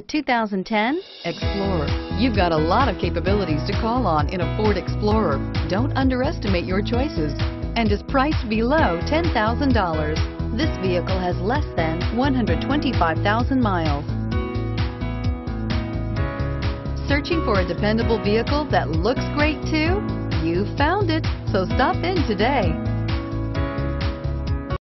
The 2010 Explorer. You've got a lot of capabilities to call on in a Ford Explorer. Don't underestimate your choices and is priced below $10,000. This vehicle has less than 125,000 miles. Searching for a dependable vehicle that looks great too? You found it, so stop in today.